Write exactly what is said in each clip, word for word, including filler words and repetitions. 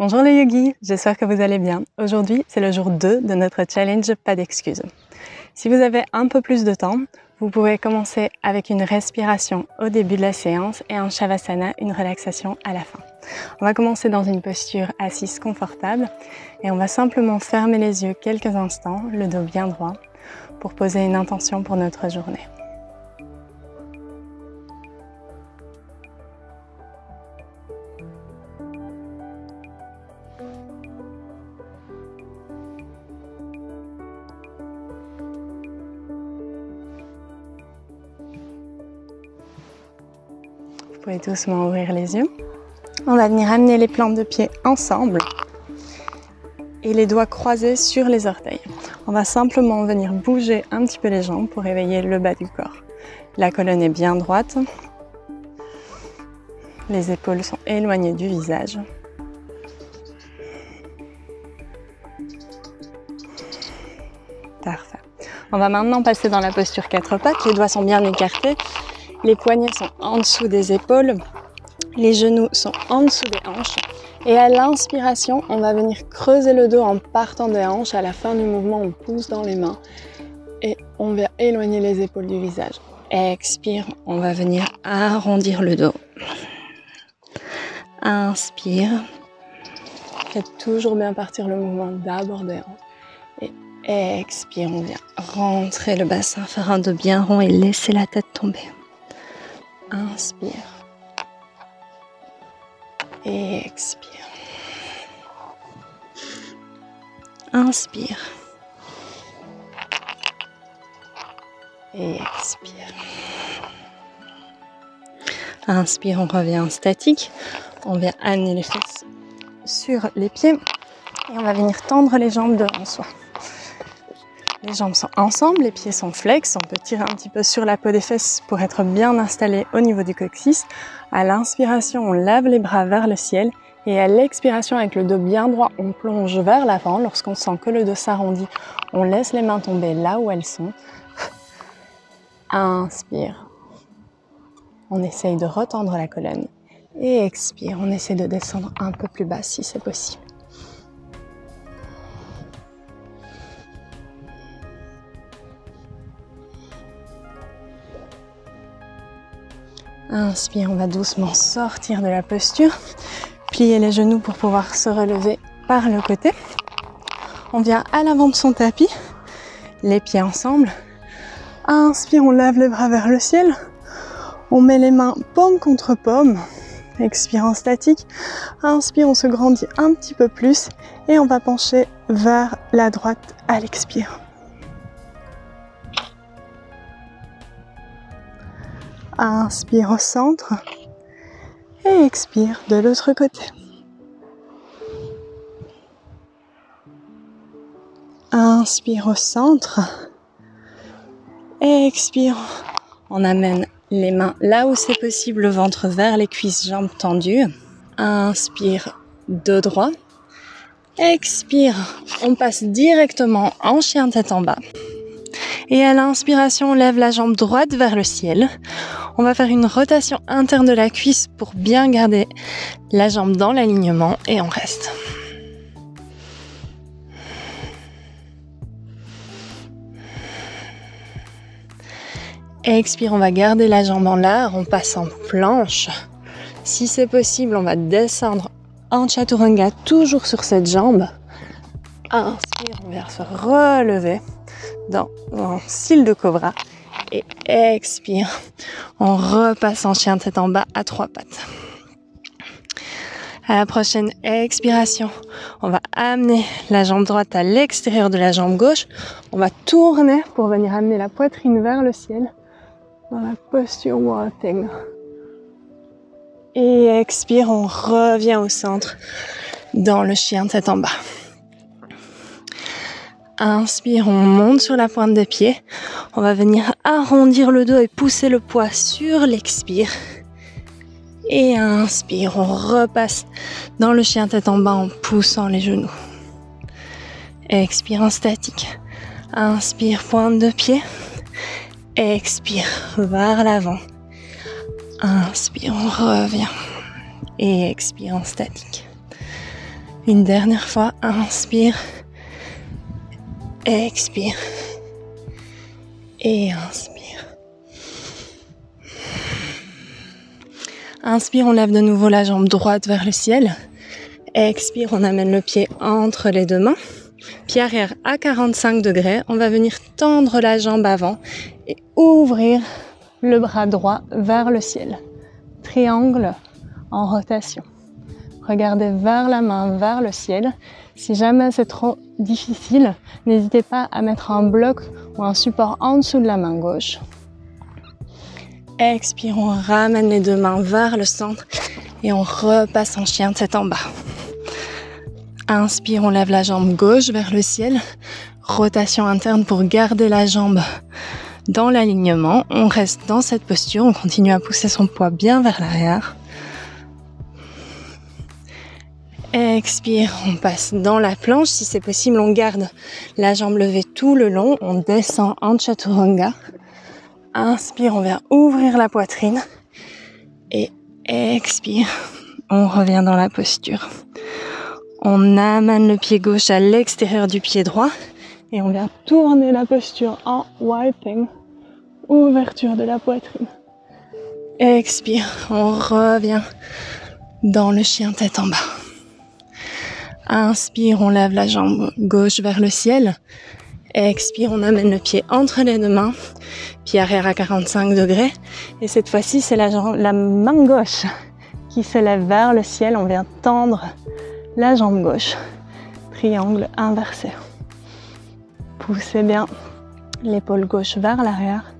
Bonjour les yogis, j'espère que vous allez bien. Aujourd'hui, c'est le jour deux de notre challenge Pas d'excuses. Si vous avez un peu plus de temps, vous pouvez commencer avec une respiration au début de la séance et un shavasana, une relaxation à la fin. On va commencer dans une posture assise confortable et on va simplement fermer les yeux quelques instants, le dos bien droit, pour poser une intention pour notre journée. Vous pouvez doucement ouvrir les yeux. On va venir amener les plantes de pied ensemble et les doigts croisés sur les orteils. On va simplement venir bouger un petit peu les jambes pour éveiller le bas du corps. La colonne est bien droite. Les épaules sont éloignées du visage. Parfait. On va maintenant passer dans la posture quatre pattes. Les doigts sont bien écartés. Les poignets sont en dessous des épaules, les genoux sont en dessous des hanches. Et à l'inspiration, on va venir creuser le dos en partant des hanches. À la fin du mouvement, on pousse dans les mains et on va éloigner les épaules du visage. Expire, on va venir arrondir le dos. Inspire. Faites toujours bien partir le mouvement d'abord des hanches. Et expire, on vient rentrer le bassin, faire un dos bien rond et laisser la tête tomber. Inspire. Et expire. Inspire. Et expire. Inspire, on revient en statique. On vient amener les fesses sur les pieds. Et on va venir tendre les jambes devant soi. Les jambes sont ensemble, les pieds sont flex, on peut tirer un petit peu sur la peau des fesses pour être bien installé au niveau du coccyx. À l'inspiration, on lève les bras vers le ciel et à l'expiration, avec le dos bien droit, on plonge vers l'avant. Lorsqu'on sent que le dos s'arrondit, on laisse les mains tomber là où elles sont. Inspire. On essaye de retendre la colonne. Et expire, on essaie de descendre un peu plus bas si c'est possible. Inspire, on va doucement sortir de la posture, plier les genoux pour pouvoir se relever par le côté. On vient à l'avant de son tapis, les pieds ensemble. Inspire, on lève les bras vers le ciel. On met les mains paume contre paume. Expire en statique. Inspire, on se grandit un petit peu plus et on va pencher vers la droite à l'expire. Inspire au centre et expire de l'autre côté. Inspire au centre et expire. On amène les mains là où c'est possible, le ventre vers les cuisses, jambes tendues. Inspire, dos droit. Expire, on passe directement en chien tête en bas. Et à l'inspiration, on lève la jambe droite vers le ciel. On va faire une rotation interne de la cuisse pour bien garder la jambe dans l'alignement et on reste. Expire, on va garder la jambe en l'air, on passe en planche. Si c'est possible, on va descendre en chaturanga, toujours sur cette jambe. Inspire, on va se relever dans un cil de cobra et expire. On repasse en chien tête en bas à trois pattes. À la prochaine expiration, on va amener la jambe droite à l'extérieur de la jambe gauche. On va tourner pour venir amener la poitrine vers le ciel dans la posture Warteg. Et expire, on revient au centre dans le chien tête en bas. Inspire, on monte sur la pointe des pieds. On va venir arrondir le dos et pousser le poids sur l'expire. Et inspire, on repasse dans le chien tête en bas en poussant les genoux. Expire en statique. Inspire, pointe de pied. Expire, vers l'avant. Inspire, on revient. Et expire en statique. Une dernière fois, inspire, expire et inspire. Inspire, on lève de nouveau la jambe droite vers le ciel. Expire, on amène le pied entre les deux mains. Pied arrière à quarante-cinq degrés. On va venir tendre la jambe avant et ouvrir le bras droit vers le ciel. Triangle en rotation. Regardez vers la main, vers le ciel. Si jamais c'est trop difficile, n'hésitez pas à mettre un bloc ou un support en dessous de la main gauche. Expire, on ramène les deux mains vers le centre et on repasse en chien de tête en bas. Inspire, on lève la jambe gauche vers le ciel. Rotation interne pour garder la jambe dans l'alignement. On reste dans cette posture, on continue à pousser son poids bien vers l'arrière. Expire, on passe dans la planche. Si c'est possible, on garde la jambe levée tout le long. On descend en chaturanga. Inspire, on vient ouvrir la poitrine. Et expire, on revient dans la posture. On amène le pied gauche à l'extérieur du pied droit et on vient tourner la posture en wiping, ouverture de la poitrine. Expire, on revient dans le chien tête en bas. Inspire, on lève la jambe gauche vers le ciel. Expire, on amène le pied entre les deux mains, pied arrière à quarante-cinq degrés. Et cette fois-ci, c'est la, la main gauche qui se lève vers le ciel. On vient tendre la jambe gauche, triangle inversé. Poussez bien l'épaule gauche vers l'arrière.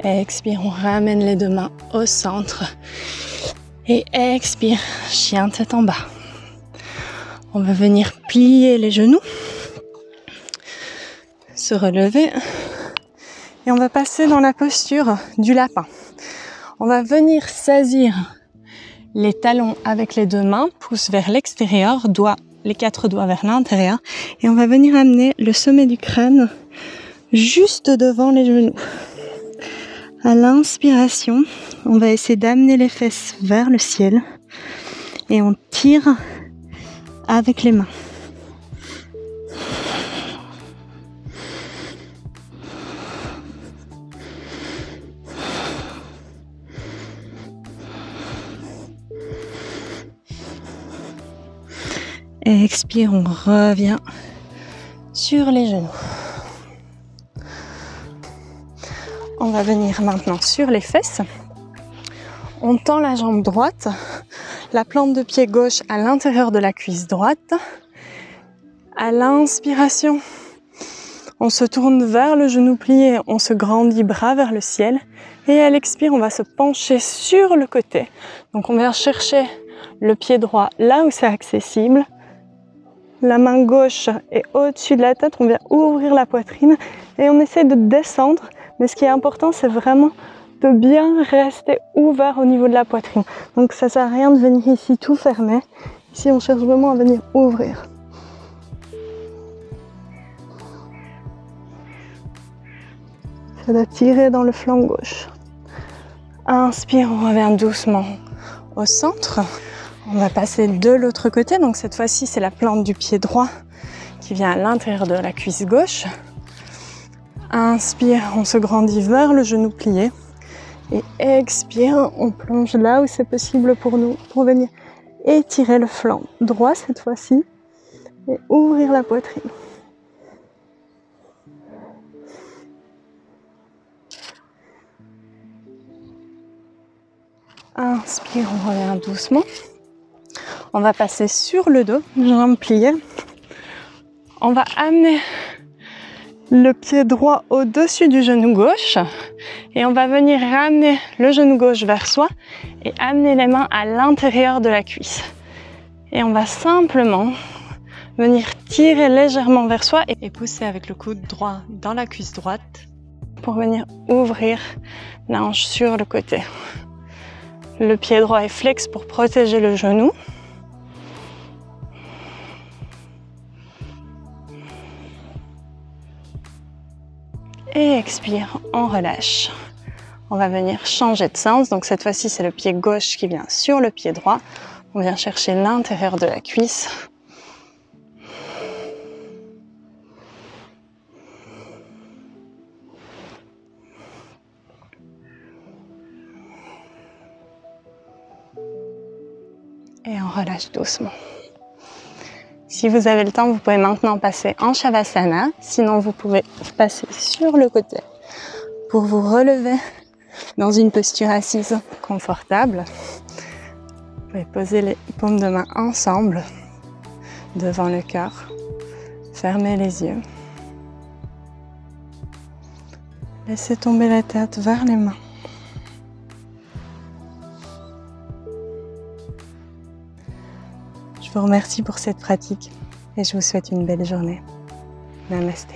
Expire, on ramène les deux mains au centre. Et expire, chien tête en bas. On va venir plier les genoux, se relever. Et on va passer dans la posture du lapin. On va venir saisir les talons avec les deux mains, pouce vers l'extérieur, doigts, les quatre doigts vers l'intérieur. Et on va venir amener le sommet du crâne juste devant les genoux. À l'inspiration, on va essayer d'amener les fesses vers le ciel. Et on tire avec les mains. Expire, on revient sur les genoux. On va venir maintenant sur les fesses. On tend la jambe droite, la plante de pied gauche à l'intérieur de la cuisse droite. À l'inspiration, on se tourne vers le genou plié, on se grandit bras vers le ciel. Et à l'expire, on va se pencher sur le côté. Donc on vient chercher le pied droit là où c'est accessible. La main gauche est au-dessus de la tête, on vient ouvrir la poitrine et on essaie de descendre. Mais ce qui est important, c'est vraiment de bien rester ouvert au niveau de la poitrine. Donc ça ne sert à rien de venir ici tout fermer. Ici, on cherche vraiment à venir ouvrir. Ça doit tirer dans le flanc gauche. Inspire, on revient doucement au centre. On va passer de l'autre côté, donc cette fois-ci c'est la plante du pied droit qui vient à l'intérieur de la cuisse gauche. Inspire, on se grandit vers le genou plié et expire, on plonge là où c'est possible pour nous pour venir étirer le flanc droit cette fois-ci et ouvrir la poitrine. Inspire, on revient doucement. On va passer sur le dos, jambes pliées. On va amener le pied droit au-dessus du genou gauche et on va venir ramener le genou gauche vers soi et amener les mains à l'intérieur de la cuisse. Et on va simplement venir tirer légèrement vers soi et pousser avec le coude droit dans la cuisse droite pour venir ouvrir la hanche sur le côté. Le pied droit est flex pour protéger le genou. Et expire, on relâche. On va venir changer de sens. Donc cette fois-ci, c'est le pied gauche qui vient sur le pied droit. On vient chercher l'intérieur de la cuisse. Et on relâche doucement. Si vous avez le temps, vous pouvez maintenant passer en shavasana. Sinon, vous pouvez passer sur le côté pour vous relever dans une posture assise confortable. Vous pouvez poser les paumes de main ensemble devant le cœur. Fermez les yeux. Laissez tomber la tête vers les mains. Je vous remercie pour cette pratique et je vous souhaite une belle journée. Namasté.